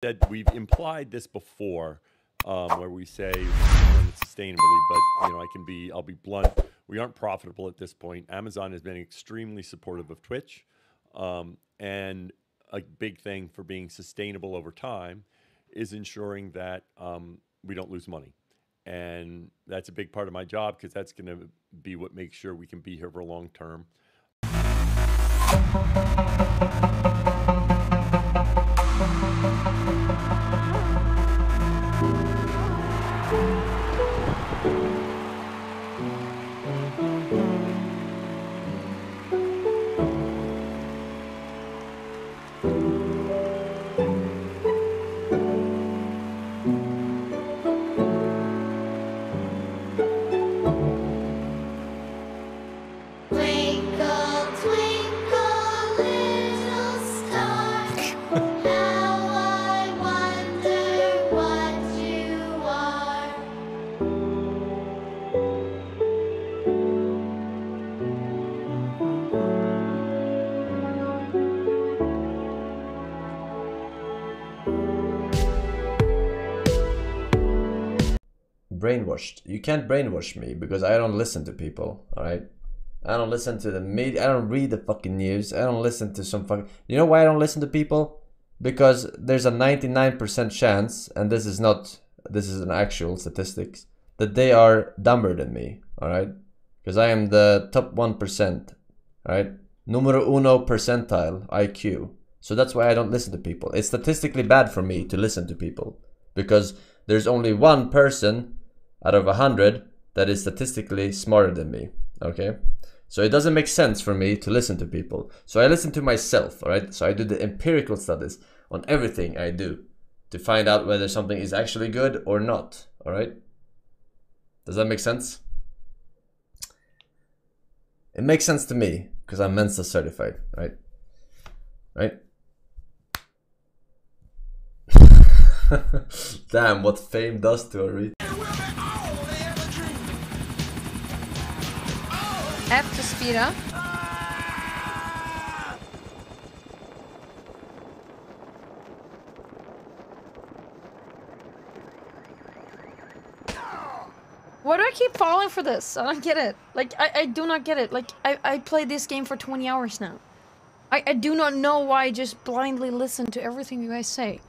that we've implied this before, where we say sustainably, but you know, I'll be blunt. We aren't profitable at this point. Amazon has been extremely supportive of Twitch, and a big thing for being sustainable over time is ensuring that we don't lose money. And that's a big part of my job, because that's going to be what makes sure we can be here for long term. Brainwashed. You can't brainwash me because I don't listen to people, alright? I don't listen to the media, I don't read the fucking news, I don't listen to some fucking... You know why I don't listen to people? Because there's a 99% chance, and this is not... This is an actual statistics, that they are dumber than me, alright? Because I am the top 1%, alright? Numero uno percentile IQ. So that's why I don't listen to people. It's statistically bad for me to listen to people, because there's only one person out of 100 that is statistically smarter than me, okay? So it doesn't make sense for me to listen to people. So I listen to myself, all right? So I do the empirical studies on everything I do to find out whether something is actually good or not, all right? Does that make sense? It makes sense to me because I'm Mensa certified, right? Right? Damn, what fame does to a reader. F to speed up. Why do I keep falling for this? I don't get it. Like, I do not get it. Like, I played this game for 20 hours now. I do not know why I just blindly listen to everything you guys say.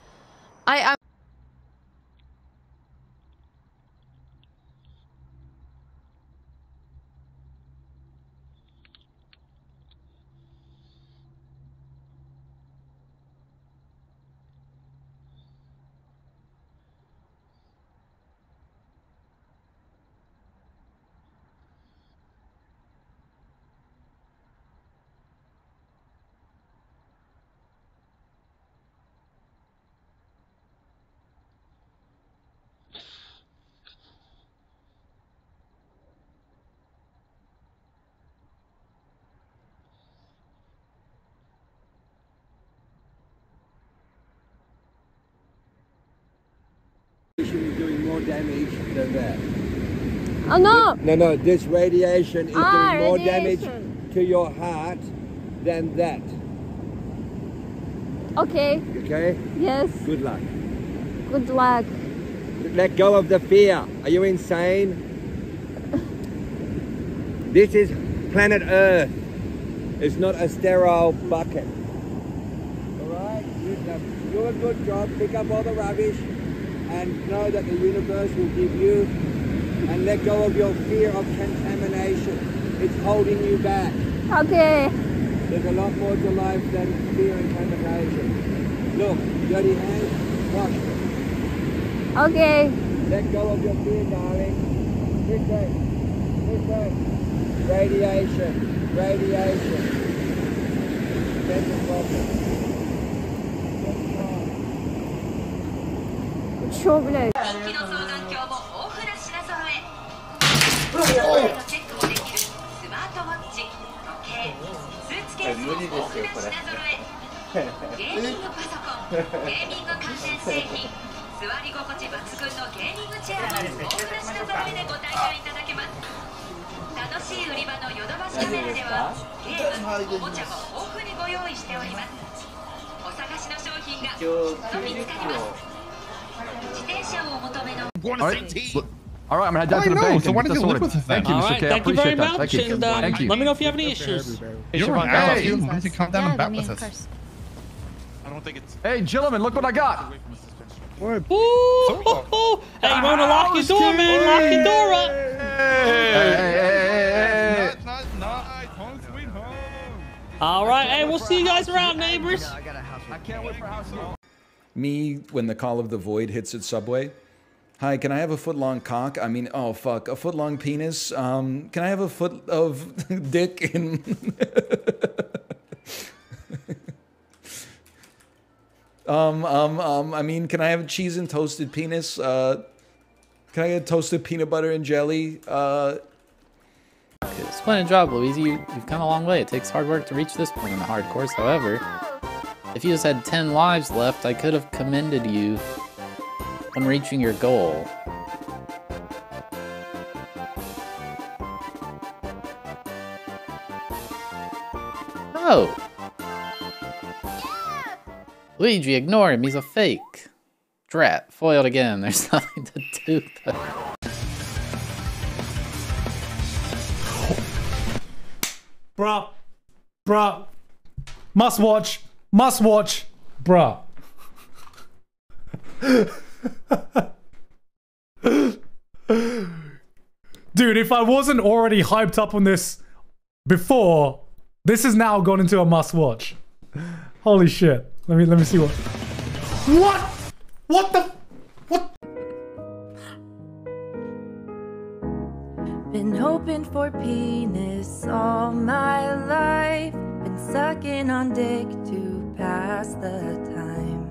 I'm doing more damage than that. Oh no! No, no, this radiation is doing more damage to your heart than that. Okay. Okay? Yes. Good luck. Good luck. Let go of the fear. Are you insane? This is planet Earth. It's not a sterile bucket. Alright? Do a good job. Pick up all the rubbish. And know that the universe will give you, and let go of your fear of contamination. It's holding you back. Okay. There's a lot more to life than fear and contamination. Look, dirty hands, wash them. Okay. Let go of your fear, darling. This way, this way. Radiation, radiation. That's the problem. Oh, All right, I'm gonna head down to the bank. So why does it live with us? Thank you, Mr. K. I appreciate that. Thank you. Thank you. Let me know if you have any issues. Hey, why don't you come down and bat with us? I don't think it's. Hey, gentlemen, look what I got. Ooh, ho, ho. Hey, you want to lock your door, man? Lock your door up. Hey, all right, hey, we'll see you guys around, neighbors. I can't wait for house. Me, when the call of the void hits at Subway. Hi, can I have a foot-long cock? I mean, oh, fuck, a foot-long penis? Can I have a foot of dick in... I mean, can I have cheese and toasted penis? Can I get toasted peanut butter and jelly? Splendid job, Luigi. You've come a long way. It takes hard work to reach this point in the hard course, however. If you just had 10 lives left, I could have commended you on reaching your goal. Oh! Yeah. Luigi, ignore him, he's a fake. Drat, foiled again, there's nothing to do though. Bruh. Bruh. Must watch. Must watch. Bruh. Dude, if I wasn't already hyped up on this before, this has now gone into a must watch. Holy shit. Let me see what. What? What the? What? Been hoping for penis all my life. Been sucking on dick to pass the time.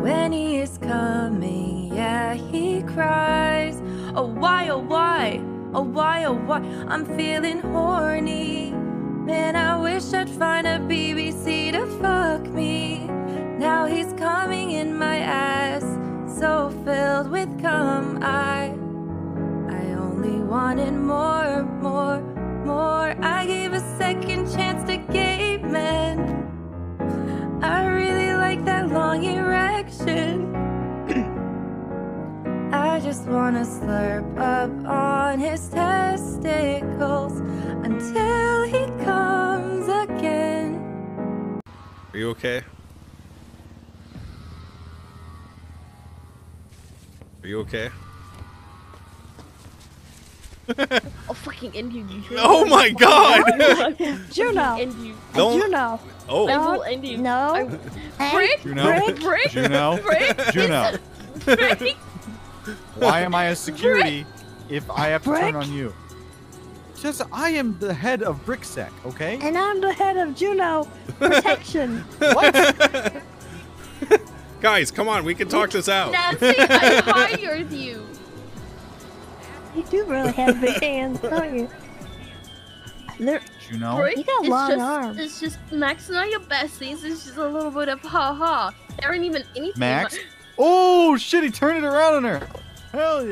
When he is coming, yeah, he cries. Oh why, oh why, oh why, oh why, I'm feeling horny. Man, I wish I'd find a BBC to fuck me. Now he's coming in my ass, so filled with cum. I only wanted more, more, more. I gave a second chance to gay men. I really like that long erection. I just wanna slurp up on his testicles until he comes again. Are you okay? Are you okay? I'll fucking end you. Oh my god! Juno! Juno! Oh! I will end you. No! Brick! Brick! Brick! Juno! Juno! Why am I a security if I have to turn on you? Just, I am the head of BrickSec, okay? And I'm the head of Juno Protection. What? Guys, come on, we can talk this out. Nancy, I hired you. You do really have big hands, don't you? They're, you know, Brick, you got long arms. It's just Max and I are besties. It's just a little bit of ha ha. There ain't even anything. Max. Like... Oh shit! He turned it around on her. Hell yeah.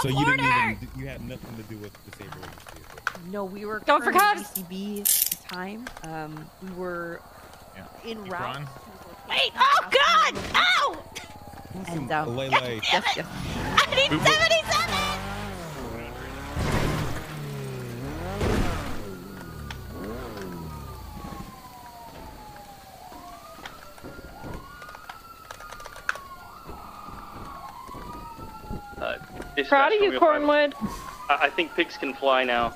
So you didn't even, you had nothing to do with disabling people. No, we were going for cops. CB time. We were in route. Wait! Oh god! Ow! Oh! And lay, lay. Yes. I need 77. Proud of you, Cornwood. I think pigs can fly now.